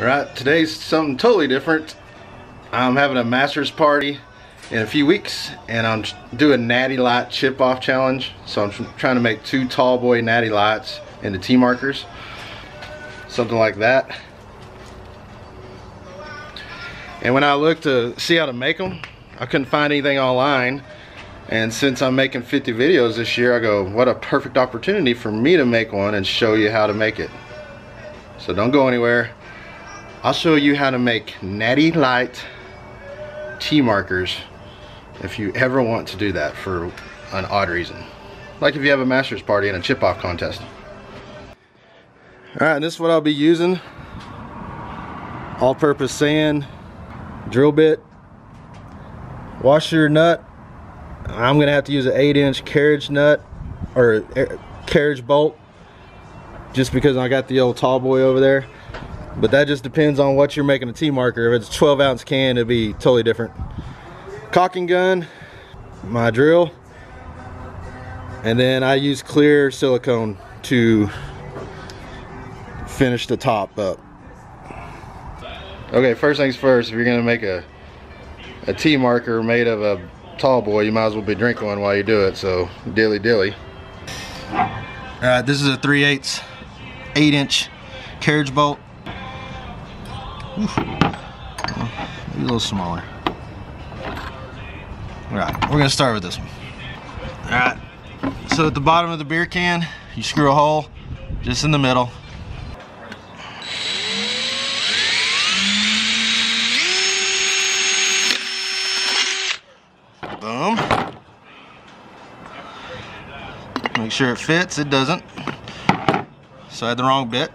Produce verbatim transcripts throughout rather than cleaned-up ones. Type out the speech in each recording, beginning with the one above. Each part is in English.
Alright, today's something totally different. I'm having a Masters party in a few weeks and I'm doing Natty Light chip off challenge. So I'm trying to make two tall boy Natty Lights into T markers. Something like that. And when I looked to see how to make them, I couldn't find anything online. And since I'm making fifty videos this year, I go, what a perfect opportunity for me to make one and show you how to make it. So don't go anywhere. I'll show you how to make Natty Light T markers if you ever want to do that for an odd reason. Like if you have a Masters party and a chip off contest. Alright, this is what I'll be using. All purpose sand, drill bit, washer nut. I'm gonna have to use an eight inch carriage nut or carriage bolt just because I got the old tall boy over there, but that just depends on what you're making a T marker. If it's a twelve ounce can, it'd be totally different. Caulking gun, my drill, and then I use clear silicone to finish the top up. Okay, first things first, if you're gonna make a a T marker made of a tall boy, you might as well be drinking one while you do it, so dilly dilly. Alright, this is a three eighths eight inch carriage bolt. Oof. Maybe a little smaller. Alright, we're gonna start with this one. Alright, so at the bottom of the beer can you screw a hole just in the middle. Boom. Make sure it fits. It doesn't. So I had the wrong bit.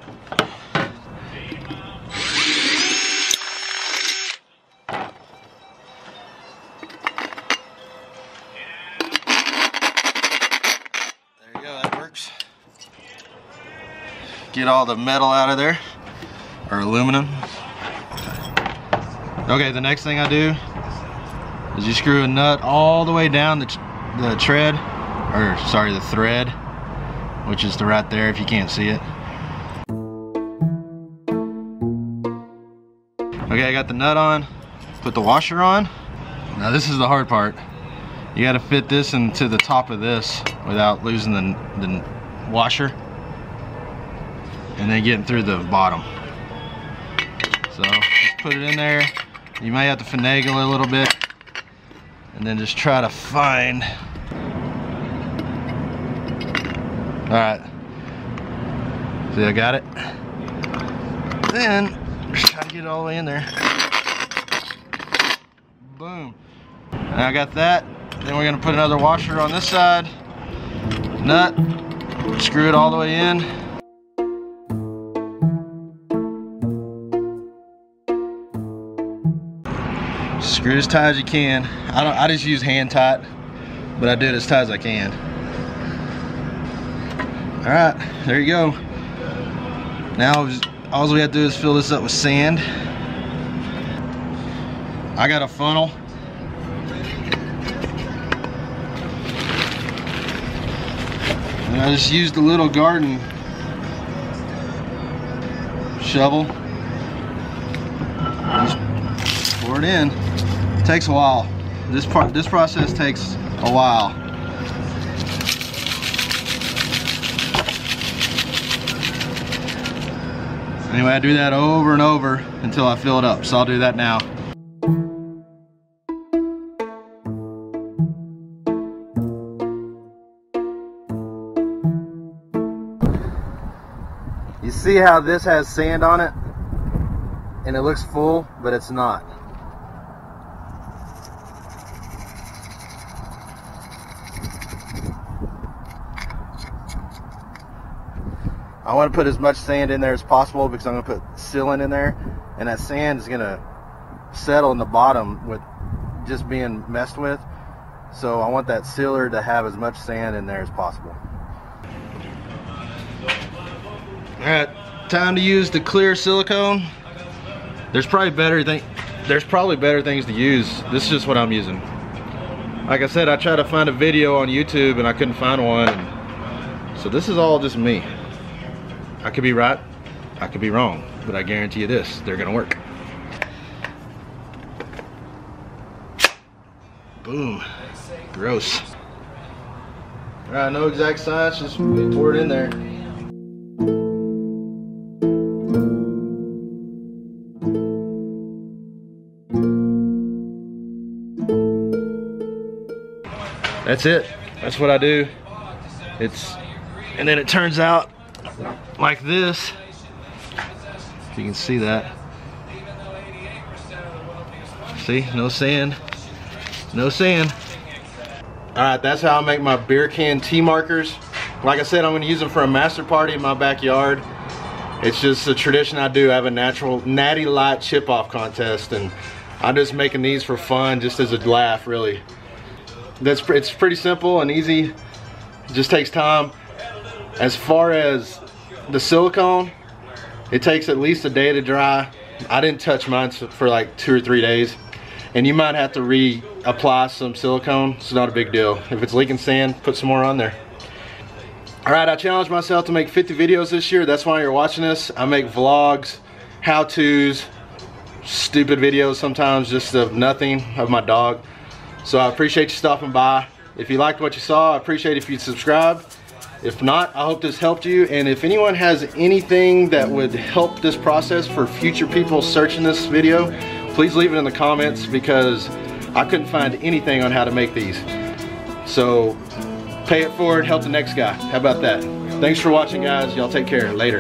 There you go. That works. Get all the metal out of there, or aluminum. Okay. The next thing I do is you screw a nut all the way down the, the tread, or sorry, the thread, which is the right there if you can't see it. Okay, I got the nut on, put the washer on. Now this is the hard part. You gotta fit this into the top of this without losing the, the washer, and then getting through the bottom. So just put it in there. You may have to finagle it a little bit, and then just try to find. All right, see, I got it. Then just try to get it all the way in there. Boom. And I got that. Then we're gonna put another washer on this side. Nut, screw it all the way in. Screw as tight as you can. I don't. I just use hand tight, but I do it as tight as I can. All right, there you go. Now all we have to do is fill this up with sand. I got a funnel. And I just used a little garden shovel. Just pour it in. Takes a while. This part, this process takes a while. Anyway, I do that over and over until I fill it up. So I'll do that now. You see how this has sand on it? And it looks full, but it's not. I want to put as much sand in there as possible because I'm going to put sealant in there, and that sand is going to settle in the bottom with just being messed with. So I want that sealer to have as much sand in there as possible. Alright, time to use the clear silicone. There's probably better thing, there's probably better things to use. This is just what I'm using. Like I said, I tried to find a video on YouTube and I couldn't find one. So this is all just me. I could be right, I could be wrong, but I guarantee you this, they're gonna work. Boom. Gross. All right, no exact science, just pour it in there. That's it. That's what I do. It's, and then it turns out like this. If you can see that. See, no sand, no sand. All right, that's how I make my beer can tea markers. Like I said, I'm gonna use them for a master party in my backyard. It's just a tradition I do. I have a natural natty light chip off contest, and I'm just making these for fun, just as a laugh, really. That's, it's pretty simple and easy. It just takes time. As far as the silicone, it takes at least a day to dry. I didn't touch mine for like two or three days. And you might have to reapply some silicone. It's not a big deal. If it's leaking sand, put some more on there. All right, I challenged myself to make fifty videos this year. That's why you're watching this. I make vlogs, how-tos, stupid videos sometimes, just of nothing, of my dog. So I appreciate you stopping by. If you liked what you saw, I appreciate if you subscribe. If not, I hope this helped you. And if anyone has anything that would help this process for future people searching this video, please leave it in the comments, because I couldn't find anything on how to make these. So pay it forward, help the next guy. How about that? Thanks for watching, guys. Y'all take care. Later.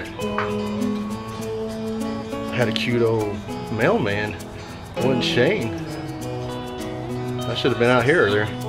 Had a cute old mailman. Wasn't Shane. I should have been out here earlier.